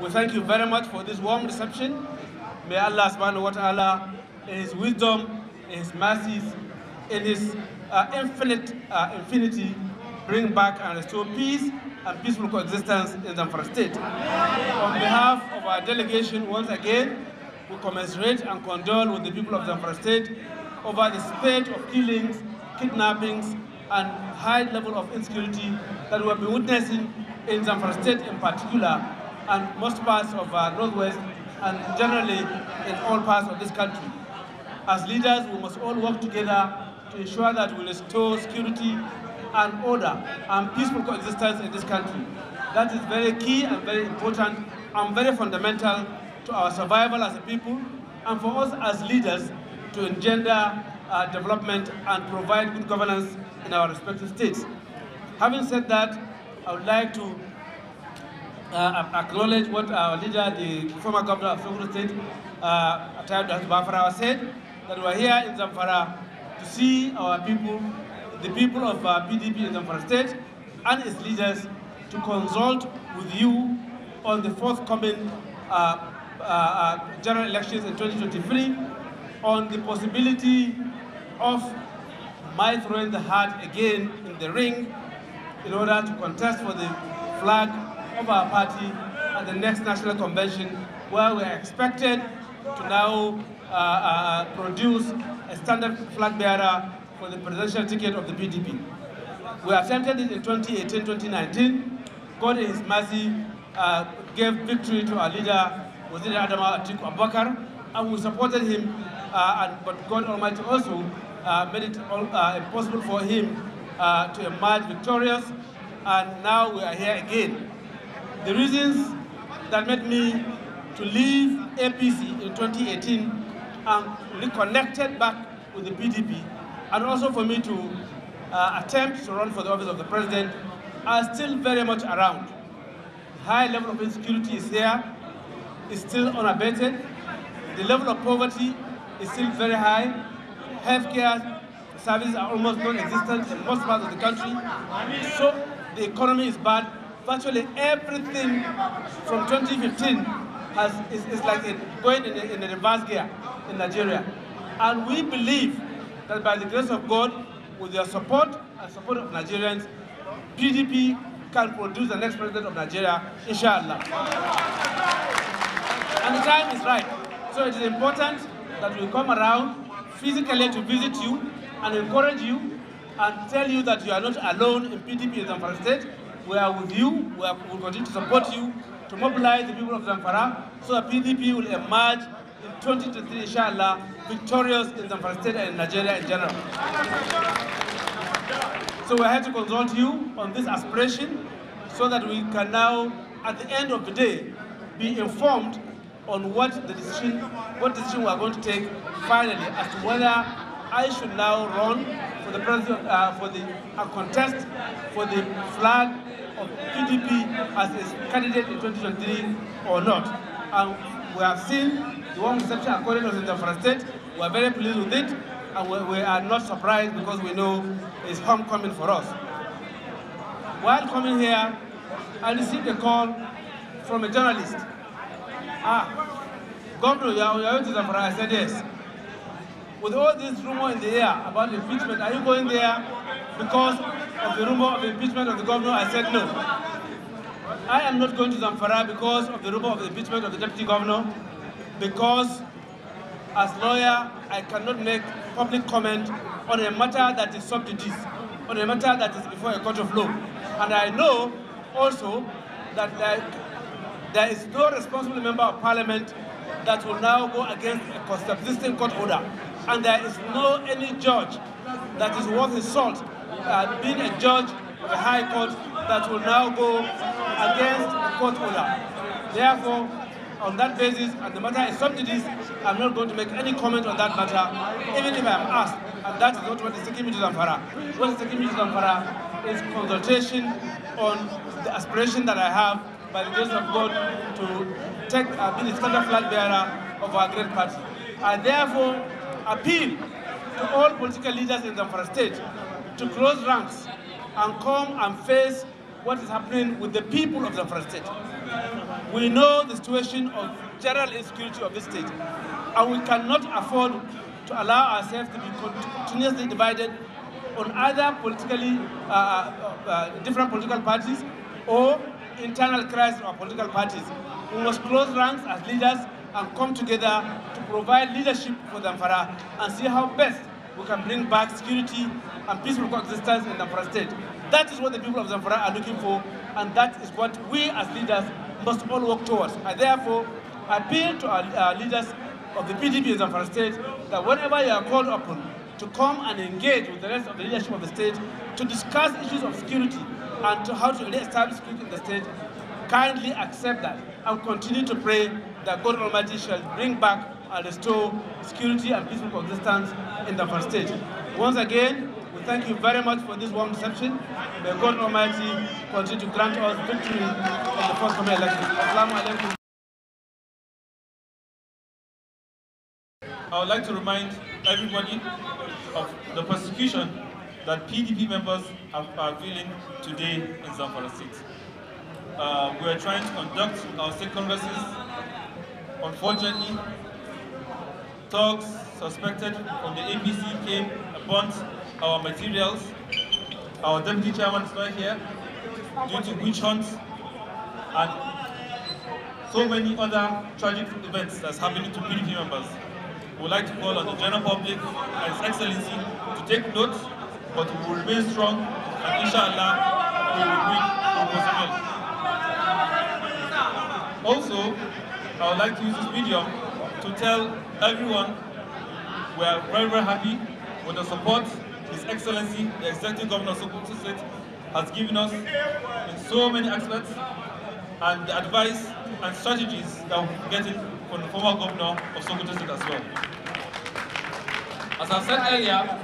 We thank you very much for this warm reception. May Allah subhanahu wa ta'ala, in his wisdom, in his mercies, in his infinity, bring back and restore peace and peaceful coexistence in Zamfara State. On behalf of our delegation, once again, we commiserate and condole with the people of Zamfara State over the spate of killings, kidnappings, and high level of insecurity that we have been witnessing in Zamfara State in particular, and most parts of our Northwest, and generally in all parts of this country. As leaders, we must all work together to ensure that we restore security and order and peaceful coexistence in this country. That is very key and very important and very fundamental to our survival as a people, and for us as leaders to engender development and provide good governance in our respective states. Having said that, I would like to acknowledge what our leader, the former governor of Sokoto State, Bafarawa, said, that we are here in Zamfara to see our people, the people of PDP in Zamfara State and its leaders, to consult with you on the forthcoming general elections in 2023, on the possibility of my throwing the hat again in the ring in order to contest for the flag of our party at the next national convention, where we are expected to now produce a standard flag bearer for the presidential ticket of the PDP. We attempted it in 2018, 2019. God in his mercy gave victory to our leader, Waziri Adamu Tiku Abakar, and we supported him, but God Almighty also made it impossible for him to emerge victorious, and now we are here again. The reasons that made me to leave APC in 2018 and reconnected back with the PDP, and also for me to attempt to run for the office of the president, are still very much around. The high level of insecurity is here, is still unabated. The level of poverty is still very high. Healthcare services are almost non-existent in most parts of the country. So the economy is bad. Virtually everything from 2015 is like going in a reverse gear in Nigeria. And we believe that by the grace of God, with your support and support of Nigerians, PDP can produce the next president of Nigeria, inshallah. And the time is right. So it is important that we come around physically to visit you and encourage you and tell you that you are not alone in PDP in Zamfara State. We are with you. We will continue to support you, to mobilize the people of Zamfara so that PDP will emerge in 2023, inshallah, victorious in Zamfara State and in Nigeria in general. So we're here to consult you on this aspiration so that we can now, at the end of the day, be informed on what decision we are going to take finally as to whether I should now run for the president, contest for the flag of PDP as its candidate in 2023 or not. And we have seen the warm reception according to the Zamfara State. We are very pleased with it, and we are not surprised because we know it's homecoming for us. While coming here, I received a call from a journalist. Governor, you are going to Zamfara? I said yes. With all this rumor in the air about impeachment, are you going there because of the rumor of impeachment of the governor? I said no. I am not going to Zamfara because of the rumor of the impeachment of the deputy governor, because as lawyer, I cannot make public comment on a matter that is sub judice, on a matter that is before a court of law. And I know also that there is no responsible member of parliament that will now go against a existing court order. And there is no any judge that is worth his salt being a judge of a high court that will now go against a court order. Therefore, on that basis, and the matter is sub judice, I'm not going to make any comment on that matter, even if I am asked. And that is not what is taking me to Zamfara. What is taking me to Zamfara is consultation on the aspiration that I have, by the grace of God, to take be the standard flag bearer of our great party. I therefore appeal to all political leaders in Zamfara State to close ranks and come and face what is happening with the people of Zamfara State. We know the situation of general insecurity of this state, and we cannot afford to allow ourselves to be continuously divided on other politically different political parties or internal crises of political parties. We must close ranks as leaders and come together to provide leadership for Zamfara and see how best we can bring back security and peaceful coexistence in Zamfara State. That is what the people of Zamfara are looking for, and that is what we as leaders must all work towards. I therefore appeal to our leaders of the PDP in Zamfara State that whenever you are called upon to come and engage with the rest of the leadership of the state to discuss issues of security and to how to re-establish security in the state, kindly accept that and continue to pray that God Almighty shall bring back and restore security and peaceful coexistence in the first state. Once again, we thank you very much for this warm reception. May God Almighty continue to grant us victory in the forthcoming election. Assalamu alaikum. I would like to remind everybody of the persecution that PDP members are feeling today in Zamfara State. We are trying to conduct our state congresses. Unfortunately, thugs suspected from the APC came and burnt our materials. Our deputy chairman is not here due to witch hunts and so many other tragic events that's happening to PDP members. We would like to call on the general public and His Excellency to take note, but we will remain strong and inshallah we will win Oposonel. Also, I would like to use this medium to tell everyone we are very, very happy with the support His Excellency, the Executive Governor of Sokoto State, has given us in so many aspects, and the advice and strategies that we're getting from the former governor of Sokoto State as well. As I said earlier,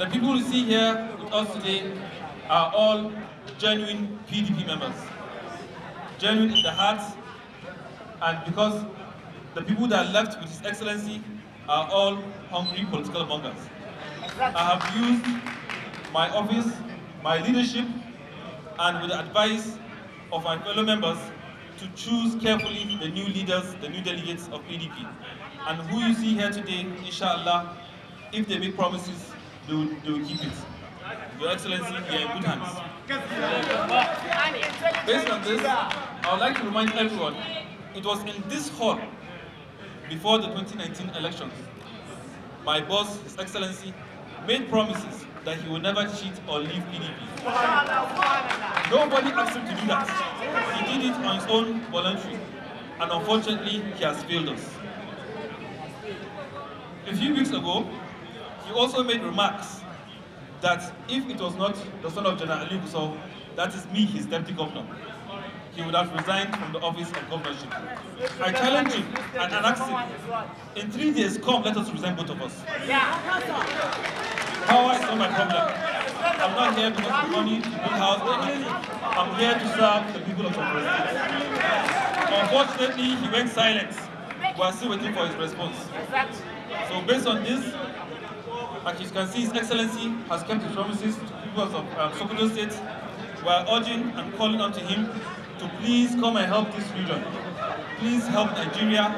the people you see here with us today are all genuine PDP members. Genuine in the heart, and because the people that are left with His Excellency are all hungry political mongers. I have used my office, my leadership, and with the advice of my fellow members to choose carefully the new leaders, the new delegates of PDP. And who you see here today, inshallah, if they make promises, they will keep it. Your Excellency, we are in good hands. Based on this, I would like to remind everyone, it was in this hall before the 2019 elections, my boss, His Excellency, made promises that he will never cheat or leave PDP. Nobody asked him to do that. He did it on his own voluntary, and unfortunately, he has failed us. A few weeks ago, he also made remarks that if it was not the son of General Ali Gusau, that is me, his deputy governor, he would have resigned from the office of governorship. I challenge him and ask him, in 3 days, come, let us resign, both of us. Power is not my problem. I'm not here because of money, to build house, or anything. I'm here to serve the people of Zamfara State. Unfortunately, he went silent. We are still waiting for his response. So based on this, as you can see, His Excellency has kept his promises to the people of Sokoto State. We are urging and calling on to him to please come and help this region. Please help Nigeria,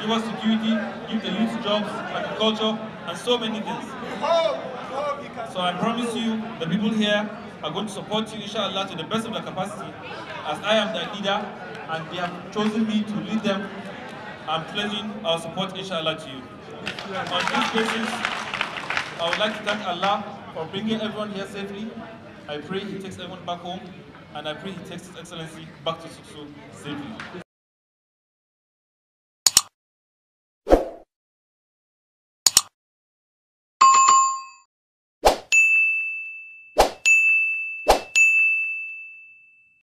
give us security, give the youth jobs, agriculture, and so many things. So I promise you, the people here are going to support you, inshallah, to the best of their capacity, as I am their leader, and they have chosen me to lead them. I'm pledging our support, inshallah, to you. On this basis, I would like to thank Allah for bringing everyone here safely. I pray He takes everyone back home, and I pray He takes His Excellency back to Sokoto safely.